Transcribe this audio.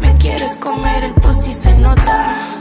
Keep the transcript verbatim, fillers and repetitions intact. Me quieres comer el pussy, se nota.